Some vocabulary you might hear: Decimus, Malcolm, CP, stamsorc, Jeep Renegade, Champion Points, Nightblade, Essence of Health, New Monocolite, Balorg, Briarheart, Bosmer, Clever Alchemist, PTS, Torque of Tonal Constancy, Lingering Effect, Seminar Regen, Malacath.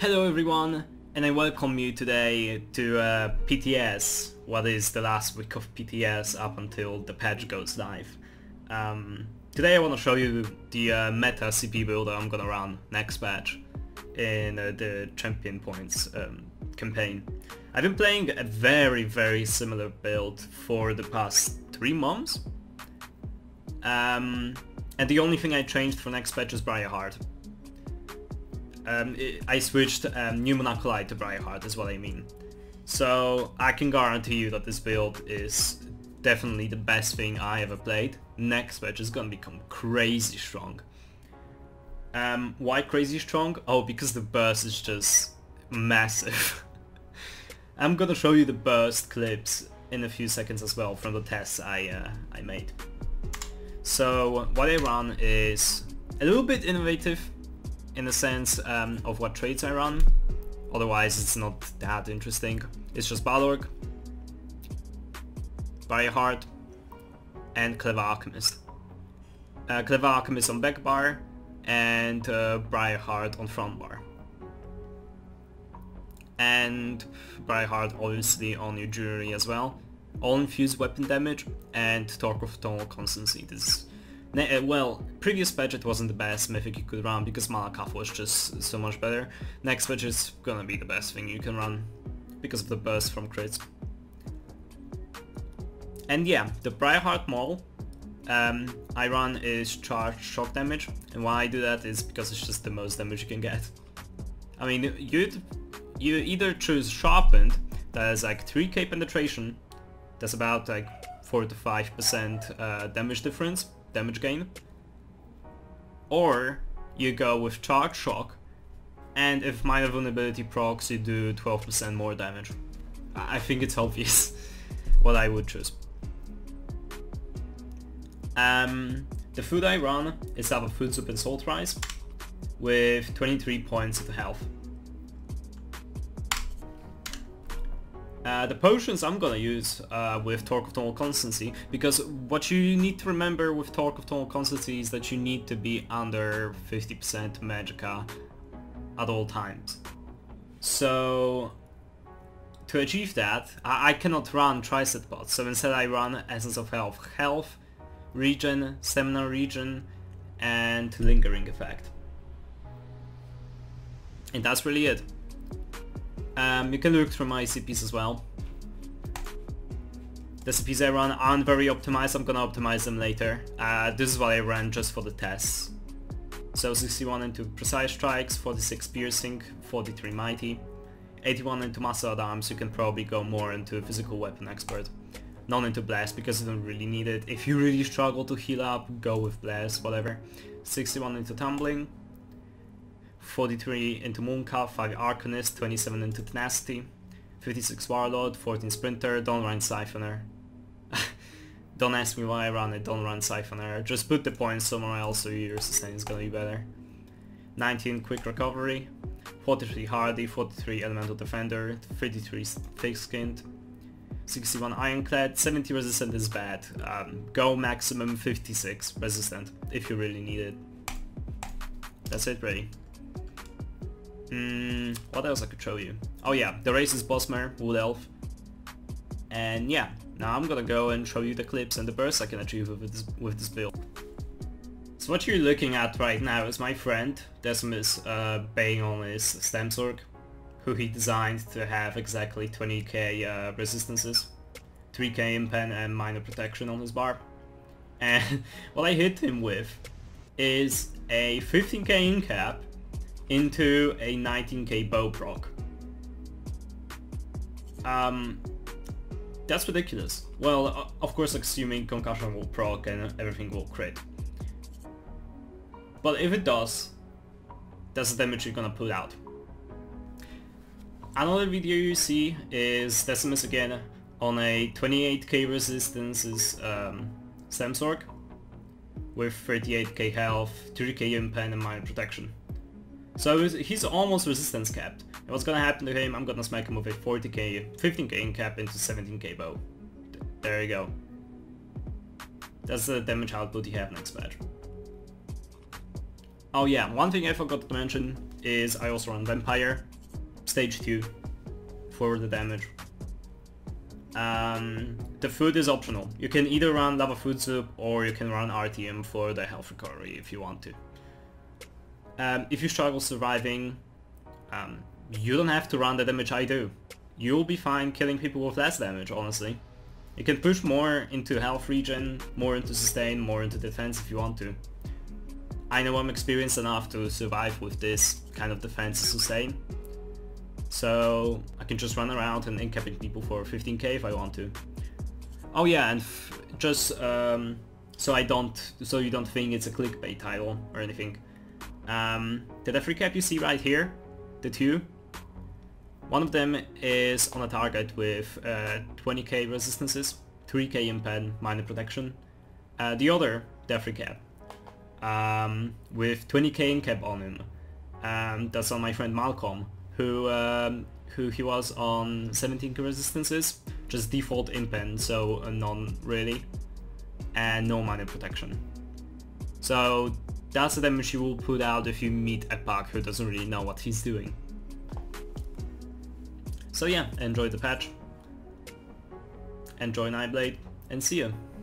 Hello everyone, and I welcome you today to PTS, what is the last week of PTS up until the patch goes live. Today I want to show you the meta CP builder I'm gonna run next patch in the Champion Points campaign. I've been playing a very similar build for the past 3 months. And the only thing I changed for next patch is Briarheart. I switched New Monocolite to Briarheart is what I mean. So I can guarantee you that this build is definitely the best thing I ever played. Next patch is gonna become crazy strong. Why crazy strong? Oh, because the burst is just massive. I'm gonna show you the burst clips in a few seconds as well from the tests I made. So what I run is a little bit innovative in the sense of what traits I run, otherwise it's not that interesting. It's just Balorg, Briarheart, and Clever Alchemist. Clever Alchemist on back bar and Briarheart on front bar. And Briarheart obviously on your jewelry as well. All infused weapon damage and Torque of Tonal Constancy. This, well, previous patch it wasn't the best mythic you could run because Malacath was just so much better. Next patch is gonna be the best thing you can run because of the burst from crits. And yeah, the Briarheart Maul I run is charged shock damage, and why I do that is because it's just the most damage you can get. I mean, you either choose Sharpened, that is like 3k penetration. That's about like 4 to 5% damage difference, damage gain. Or you go with Charge Shock, and if Minor Vulnerability procs, you do 12% more damage. I think it's obvious what I would choose. The food I run is out of Food Soup and Salt Rice with 23 points of health. The potions I'm gonna use with Torque of Tonal Constancy, because what you need to remember with Torque of Tonal Constancy is that you need to be under 50% Magicka at all times. So to achieve that, I cannot run Tricep Pods, so instead I run Essence of Health, Regen, Seminar Regen, and Lingering Effect. And that's really it. You can look through my CPs as well. The CPs I run aren't very optimized, I'm gonna optimize them later. This is what I ran just for the tests. So 61 into Precise Strikes, 46 Piercing, 43 Mighty, 81 into Muscle at Arms. You can probably go more into Physical Weapon Expert. None into Blast because you don't really need it. If you really struggle to heal up, go with Blast, whatever. 61 into Tumbling. 43 into Mooncalf, 5 Arcanist, 27 into Tenacity, 56 Warlord, 14 Sprinter, don't run Siphoner. Don't ask me why I run it, don't run Siphoner, just put the points somewhere else so your sustain is gonna be better. 19 Quick Recovery, 43 Hardy, 43 Elemental Defender, 33 Thick-Skinned, 61 Ironclad, 70 Resistant is bad, go maximum 56 Resistant if you really need it. That's it really. What else I could show you? Oh yeah, the race is Bosmer, Wood Elf. And yeah, now I'm gonna go and show you the clips and the bursts I can achieve with this build. So what you're looking at right now is my friend Decimus baying on his stamsorc, who he designed to have exactly 20k resistances, 3k impen and minor protection on his bar. And what I hit him with is a 15k incap into a 19k bow proc. That's ridiculous. Well, of course assuming concussion will proc and everything will crit. But if it does, that's the damage you're gonna put out. Another video you see is Decimus again on a 28k resistances stamsorc with 38k health, 3k impen and minor protection. So he's almost resistance capped. And what's gonna happen to him, I'm gonna smack him with a 15k incap into 17k bow. There you go. That's the damage output you have next patch. Oh yeah, one thing I forgot to mention is I also run Vampire. stage 2 for the damage. The food is optional. You can either run Lava Food Soup or you can run RTM for the health recovery if you want to. If you struggle surviving, you don't have to run the damage I do. You'll be fine killing people with less damage, honestly. You can push more into health regen, more into sustain, more into defense if you want to. I know I'm experienced enough to survive with this kind of defense sustain, so I can just run around and incapping people for 15k if I want to. Oh yeah, and so you don't think it's a clickbait title or anything. The death recap you see right here, the two, one of them is on a target with 20k resistances, 3k impen, minor protection. The other death recap with 20k incap on him, that's on my friend Malcolm, who he was on 17k resistances, just default impen, so none really, and no minor protection. So that's the damage you will put out if you meet a pack who doesn't really know what he's doing. So yeah, enjoy the patch, enjoy Nightblade, and see ya!